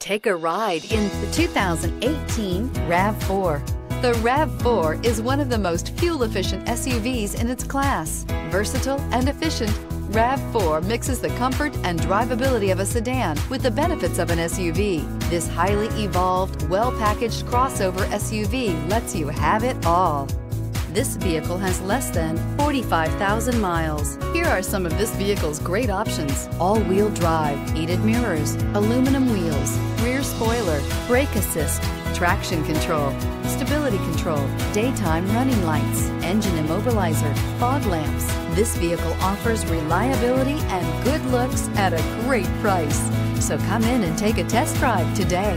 Take a ride in the 2018 RAV4. The RAV4 is one of the most fuel-efficient SUVs in its class. Versatile and efficient, RAV4 mixes the comfort and drivability of a sedan with the benefits of an SUV. This highly evolved, well-packaged crossover SUV lets you have it all. This vehicle has less than 45,000 miles. Here are some of this vehicle's great options: all-wheel drive, heated mirrors, aluminum wheels, rear spoiler, brake assist, traction control, stability control, daytime running lights, engine immobilizer, fog lamps. This vehicle offers reliability and good looks at a great price. So come in and take a test drive today.